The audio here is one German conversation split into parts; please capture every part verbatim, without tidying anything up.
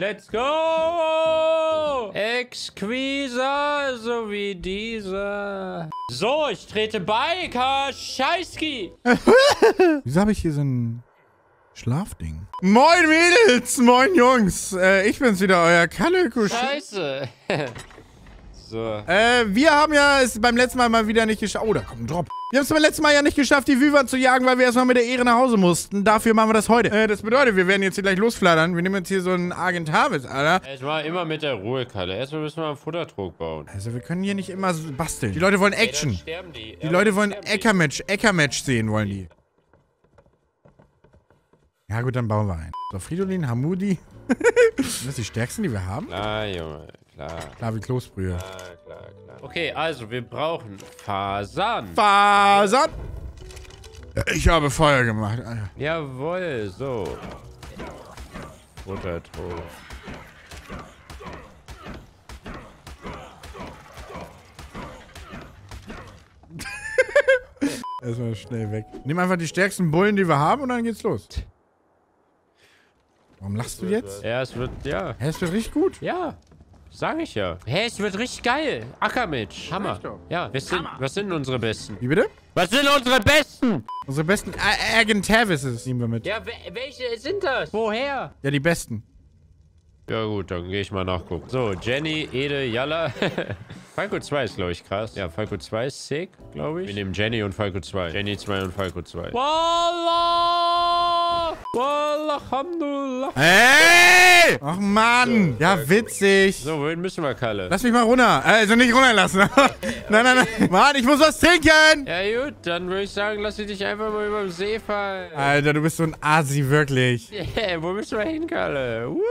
Let's go! Exquisa, so wie dieser. So, ich trete bei Kascheiski. Wieso habe ich hier so ein Schlafding? Moin Mädels, moin Jungs. Äh, ich bin's wieder, euer Kalle Kusche. Scheiße. So. Äh, wir haben ja es beim letzten Mal mal wieder nicht geschafft. Oh, da kommt ein Drop. Wir haben es beim letzten Mal ja nicht geschafft, die Wyvern zu jagen, weil wir erstmal mit der Ehre nach Hause mussten. Dafür machen wir das heute. Äh, das bedeutet, wir werden jetzt hier gleich losflattern. Wir nehmen jetzt hier so einen Argentavis, Alter. Erstmal immer mit der Ruhe, Kalle. Erstmal müssen wir einen Futtertrog bauen. Also, wir können hier nicht immer so basteln. Die Leute wollen Action. Ey, sterben die. Die ja, Leute wollen Eckermatch, Eckermatch sehen, wollen die. Ja, gut, dann bauen wir einen. So, Fridolin, Hamudi. Sind das die stärksten, die wir haben? Ah, Junge. Klar. Klar wie Kloßbrühe. Klar, klar, klar. Okay, also wir brauchen Fasern. Fasern! Ich habe Feuer gemacht, Alter. Jawohl, so. Futtertrog. Erstmal schnell weg. Nimm einfach die stärksten Bullen, die wir haben, und dann geht's los. Warum lachst du jetzt? Ja, es wird, ja. Es wird richtig gut. Ja. Sag ich ja. Hey, es wird richtig geil. Ackermatch. Hammer. Ja, was sind, was sind unsere Besten? Wie bitte? Was sind unsere Besten? Unsere Besten Argentavises nehmen wir mit. Ja, welche sind das? Woher? Ja, die Besten. Ja gut, dann gehe ich mal nachgucken. So, Jenny, Ede, Jalla. Falco zwei ist, glaube ich, krass. Ja, Falco zwei ist sick, glaube ich. Wir nehmen Jenny und Falco zwei. Jenny zwei und Falco zwei. Wallah! Wallah, Hamdullah! Hey! Ach, Mann! So, ja, witzig! So, wohin müssen wir, Kalle? Lass mich mal runter. Also nicht runterlassen. Okay, nein, nein, nein. Mann, ich muss was trinken! Ja, gut, dann würde ich sagen, lass ich dich einfach mal über den See fallen. Alter, du bist so ein Asi, wirklich. Yeah, wo müssen wir hin, Kalle? Woo!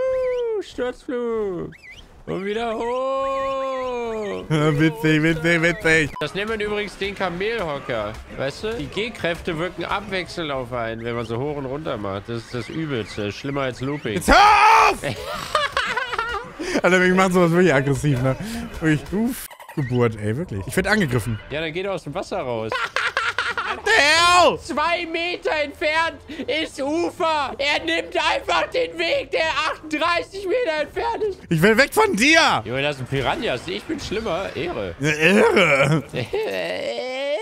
Sturzflug. Und wieder hoch. Witzig, witzig, witzig. Das nennt man übrigens den Kamelhocker. Weißt du? Die G-Kräfte wirken abwechselnd auf einen, wenn man so hoch und runter macht. Das ist das Übelste. Schlimmer als Looping. Jetzt hör auf! Alter, mich macht sowas wirklich aggressiv, ne? Wirklich, du F-Geburt, ey, wirklich. Ich werd angegriffen. Ja, dann geht er aus dem Wasser raus. Zwei Meter entfernt ist Ufer. Er nimmt einfach den Weg, der achtunddreißig Meter entfernt ist. Ich will weg von dir. Junge, das sind Piranhas. Ich bin schlimmer. Ehre. Ja, Ehre. Ehre.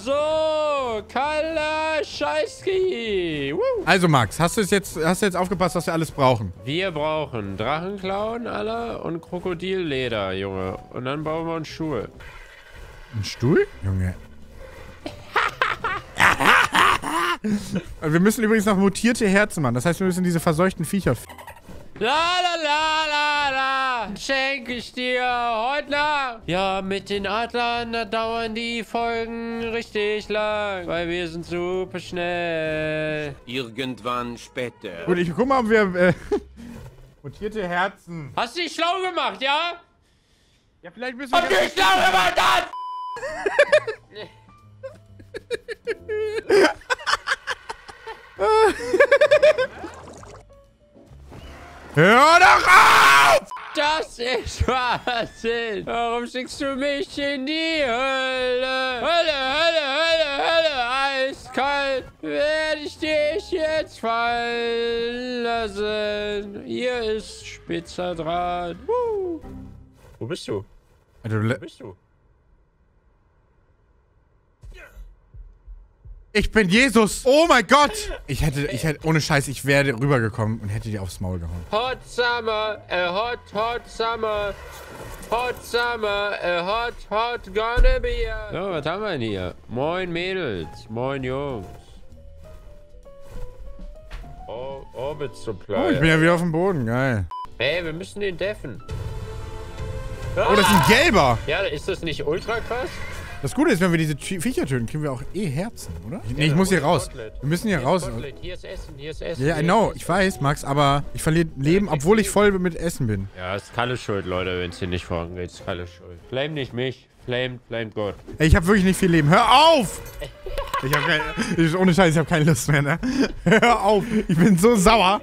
So, Kalle Scheißki. Also, Max, hast du es jetzt, hast du jetzt aufgepasst, was wir alles brauchen? Wir brauchen Drachenklauen, alle, und Krokodilleder, Junge. Und dann bauen wir uns Schuhe. Ein Stuhl? Junge. Wir müssen übrigens noch mutierte Herzen machen. Das heißt, wir müssen diese verseuchten Viecher f***. La la la la la. Schenke ich dir heute Nacht. Ja, mit den Adlern, da dauern die Folgen richtig lang. Weil wir sind super schnell. Irgendwann später. Gut, ich guck mal, ob wir... Äh, mutierte Herzen. Hast du dich schlau gemacht, ja? Ja, vielleicht müssen wir... Hab dich schlau gemacht, dann! Hör doch auf! Das ist Wahnsinn! Warum schickst du mich in die Hölle? Hölle, Hölle, Hölle, Hölle! Eiskalt werde ich dich jetzt fallen lassen. Hier ist spitzer Draht. Woo. Wo bist du? Wo bist du? Ich bin Jesus. Oh mein Gott. Ich hätte, ich hätte, ohne Scheiß, ich wäre rübergekommen und hätte dir aufs Maul gehauen. Hot Summer, a hot, hot Summer. Hot Summer, a hot, hot gonna be a... So, was haben wir denn hier? Moin Mädels, moin Jungs. Oh, Orbit Supply. Oh, ich bin ja wieder auf dem Boden, geil. Ey, wir müssen den deffen. Oh, das ist ein Gelber. Ja, ist das nicht ultra krass? Das Gute ist, wenn wir diese Viecher töten, kriegen wir auch eh Herzen, oder? Ja, nee, ich muss hier raus. Spotlet. Wir müssen hier, hier raus. Spotlet. Hier ist Essen, hier ist Essen. Ja, yeah, I know. Ich weiß, Max, aber ich verliere Leben, obwohl ich voll mit Essen bin. Ja, ist Kalle schuld, Leute, wenn es hier nicht vorangeht. Ist Kalle schuld. Flame nicht mich. Flame, flame Gott. Ey, ich habe wirklich nicht viel Leben. Hör auf! Ich hab keine, ohne Scheiß, ich habe keine Lust mehr, ne? Hör auf! Ich bin so sauer.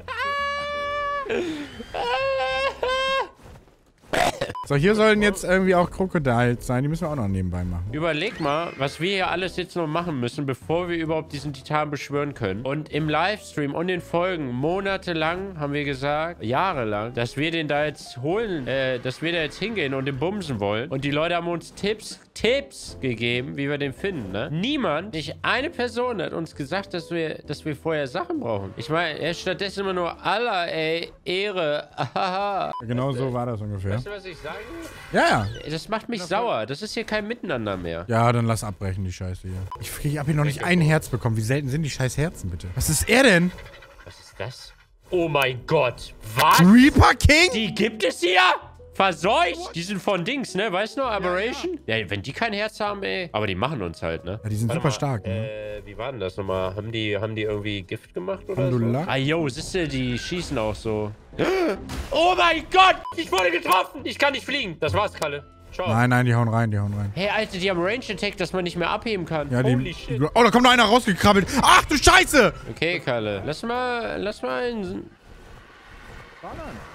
So, hier sollen jetzt irgendwie auch Crocodiles sein. Die müssen wir auch noch nebenbei machen. Überleg mal, was wir hier alles jetzt noch machen müssen, bevor wir überhaupt diesen Titan beschwören können. Und im Livestream und den Folgen monatelang haben wir gesagt, jahrelang, dass wir den da jetzt holen, äh, dass wir da jetzt hingehen und den bumsen wollen. Und die Leute haben uns Tipps, Tipps gegeben, wie wir den finden, ne? Niemand, nicht eine Person hat uns gesagt, dass wir, dass wir vorher Sachen brauchen. Ich meine, ja, stattdessen immer nur Allah, ey, Ehre, aha. Genau so war das ungefähr. Weißt du, was ich sage? Ja, ja. Das macht mich das sauer. Das ist hier kein Miteinander mehr. Ja, dann lass abbrechen, die Scheiße hier. Ich, ich habe hier noch nicht ein Herz bekommen. Wie selten sind die scheiß Herzen, bitte? Was ist er denn? Was ist das? Oh mein Gott. Was? Reaper King? Die gibt es hier? Verseucht! What? Die sind von Dings, ne? Weißt du noch? Aberration? Ja, ja. Ja, wenn die kein Herz haben, ey. Aber die machen uns halt, ne? Ja, die sind Warte super mal, stark, ne? Äh, wie war denn das nochmal? Haben die, haben die irgendwie Gift gemacht oder so? Ah, yo, siehst du, die schießen auch so. Oh mein Gott! Ich wurde getroffen! Ich kann nicht fliegen! Das war's, Kalle. Ciao. Nein, nein, die hauen rein, die hauen rein. Hey, Alter, die haben Range-Attack, dass man nicht mehr abheben kann. Ja, Holy die, shit. Oh, da kommt noch einer rausgekrabbelt. Ach, du Scheiße! Okay, Kalle. Lass mal, lass mal einen... Ballern.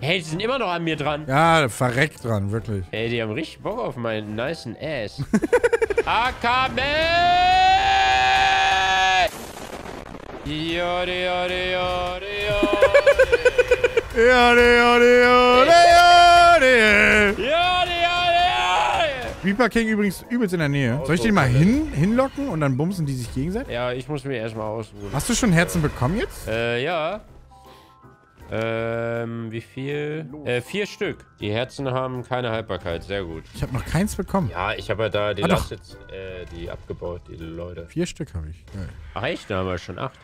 Hey, die sind immer noch an mir dran. Ja, verreckt dran, wirklich. Ey, die haben richtig Bock auf meinen nicen Ass. A K B! Reaper King übrigens übelst in der Nähe. Soll ich den mal hin, hinlocken und dann bumsen die sich gegenseitig? Ja, ich muss mir erstmal ausruhen. Hast du schon Herzen bekommen jetzt? Äh, ja. Ähm, wie viel? Äh, vier Stück. Die Herzen haben keine Haltbarkeit. Sehr gut. Ich habe noch keins bekommen. Ja, ich habe ja da die ah, Last jetzt, äh, die abgebaut, die Leute. Vier Stück habe ich. Geil. Reicht, da haben wir schon acht.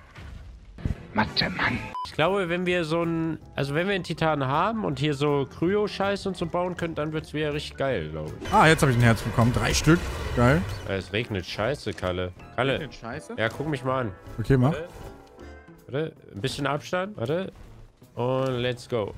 Mathe, Mann. Ich glaube, wenn wir so ein, also wenn wir einen Titan haben und hier so Kryo-Scheiß und so bauen können, dann wird's wieder richtig geil, glaube ich. Ah, jetzt habe ich ein Herz bekommen. Drei Stück. Geil. Es regnet scheiße, Kalle. Kalle. Regnet scheiße? Ja, guck mich mal an. Okay, mach. Warte. Warte. Ein bisschen Abstand. Warte. Und let's go.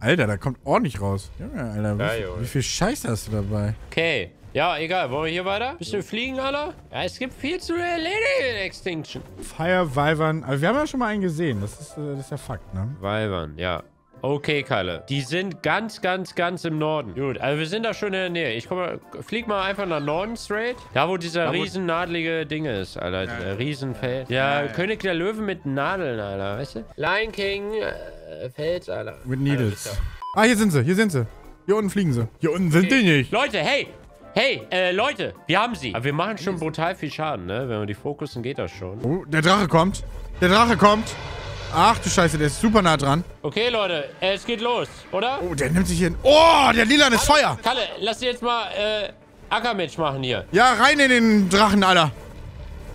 Alter, da kommt ordentlich raus. Junge, Alter, wie, ja, wie viel Scheiße hast du dabei? Okay. Ja, egal. Wollen wir hier weiter? Bisschen fliegen, Alter? Ja, es gibt viel zu erledigen in Extinction. Fire, Wyvern. Also, wir haben ja schon mal einen gesehen. Das ist, das ist ja Fakt, ne? Wyvern, ja. Okay, Kalle. Die sind ganz, ganz, ganz im Norden. Gut, also wir sind da schon in der Nähe. Ich komme, flieg mal einfach nach Norden straight. Da, wo dieser da, wo riesen nadelige Ding ist, Alter. Ja. Riesenfell. Ja, ja, ja, König der Löwen mit Nadeln, Alter. Weißt du? Lion King, äh, Fels, Alter. Mit Needles. Also, ah, hier sind sie, hier sind sie. Hier unten fliegen sie. Hier unten sind okay. Die nicht. Leute, hey! Hey, äh, Leute, wir haben sie. Aber wir machen schon brutal viel Schaden, ne? Wenn wir die fokussen, geht das schon. Oh, der Drache kommt. Der Drache kommt. Ach du Scheiße, der ist super nah dran. Okay, Leute, es geht los, oder? Oh, der nimmt sich hier hin. Oh, der Lila ist Kalle, Feuer. Kalle, lass dir jetzt mal äh, Ackermatch machen hier. Ja, rein in den Drachen, Alter.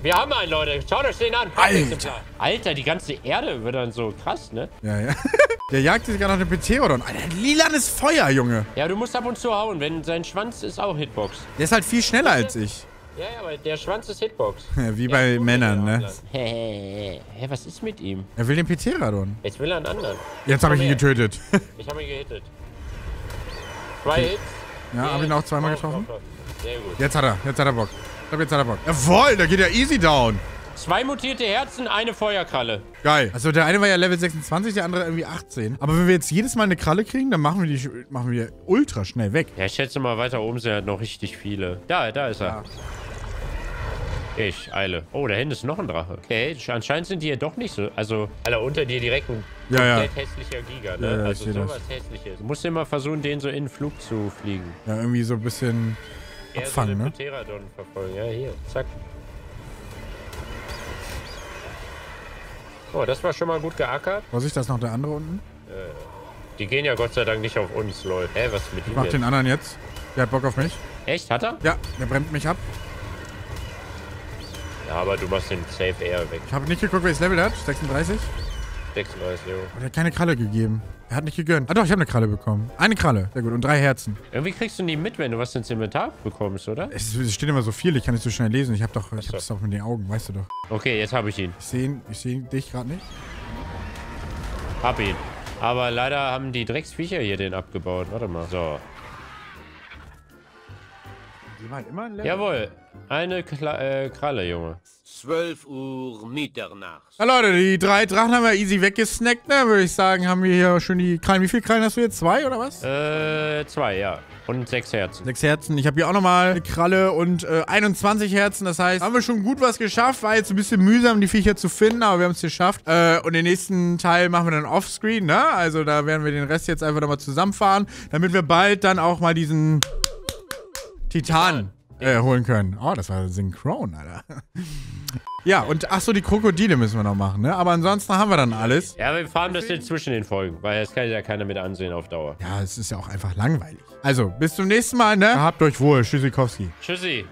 Wir haben einen, Leute. Schaut euch den an. Alter. Alter, die ganze Erde wird dann so krass, ne? Ja, ja. Der jagt sich gerade noch den Pterodon. Alter, lilanes Feuer, Junge. Ja, du musst ab und zu hauen, wenn sein Schwanz ist auch Hitbox. Der ist halt viel schneller als ich. Ja, ja, aber der Schwanz ist Hitbox. Wie bei Männern, ne? Hä, hey, was ist mit ihm? Er will den Pterodon. Jetzt will er einen anderen. Jetzt habe ich ihn getötet. Ich habe ihn gehittet. Zwei Hits. Ja, habe ihn auch zweimal getroffen. Sehr gut. Jetzt hat er, jetzt hat er Bock. Ich glaube, jetzt hat er Bock. Jawohl, da geht er easy down. Zwei mutierte Herzen, eine Feuerkralle. Geil. Also der eine war ja Level sechsundzwanzig, der andere irgendwie achtzehn. Aber wenn wir jetzt jedes Mal eine Kralle kriegen, dann machen wir die machen wir ultra schnell weg. Ja, ich schätze mal, weiter oben sind halt noch richtig viele. Da, da ist er. Ja. Ich eile. Oh, da hinten ist noch ein Drache. Okay, anscheinend sind die ja doch nicht so. Also, Alter, unter dir direkt ein ja, ja. hässlicher Giga, ne? Ja, ja, also sowas hässliches. Du musst immer versuchen, den so in den Flug zu fliegen. Ja, irgendwie so ein bisschen abfangen, so ne? Pterodon verfolgen. Ja, hier. Zack. Oh, das war schon mal gut geackert. Vorsicht, da ist noch der andere unten. Äh, die gehen ja Gott sei Dank nicht auf uns, Leute. Hä, was ist mit ihm? Ich mach den anderen jetzt. Der hat Bock auf mich. Echt? Hat er? Ja, der bremst mich ab. Ja, aber du machst den safe eher weg. Ich habe nicht geguckt, welches Level der hat. sechsunddreißig? sechsunddreißig, jo. Oh, der hat keine Kralle gegeben. Er hat nicht gegönnt. Ah doch, ich habe eine Kralle bekommen. Eine Kralle. Sehr gut. Und drei Herzen. Irgendwie kriegst du nie mit, wenn du was ins Inventar bekommst, oder? Es, es steht immer so viel. Ich kann nicht so schnell lesen. Ich habe doch, ich hab's doch mit den Augen, weißt du doch. Okay, jetzt habe ich ihn. Ich sehe ihn, ich sehe dich gerade nicht. Hab ihn. Aber leider haben die Drecksviecher hier den abgebaut. Warte mal. So. Die waren immer ein Level. Jawohl. Eine Kla äh, Kralle, Junge. zwölf Uhr Mitternacht. Na Leute, die drei Drachen haben wir easy weggesnackt, ne? Würde ich sagen, haben wir hier schön die Krallen. Wie viele Krallen hast du jetzt? Zwei oder was? Äh, zwei, ja. Und sechs Herzen. Sechs Herzen. Ich habe hier auch nochmal eine Kralle und äh, einundzwanzig Herzen. Das heißt, haben wir schon gut was geschafft. War jetzt ein bisschen mühsam, die Viecher zu finden, aber wir haben es geschafft. Äh, und den nächsten Teil machen wir dann offscreen, ne? Also da werden wir den Rest jetzt einfach nochmal zusammenfahren, damit wir bald dann auch mal diesen Titan äh, holen können. Oh, das war synchron, Alter. Ja, und ach so, die Krokodile müssen wir noch machen, ne? Aber ansonsten haben wir dann alles. Ja, wir fahren das jetzt zwischen den Folgen, weil das kann ja keiner mit ansehen auf Dauer. Ja, es ist ja auch einfach langweilig. Also, bis zum nächsten Mal, ne? Habt euch wohl, Tschüssikowski. Tschüssi.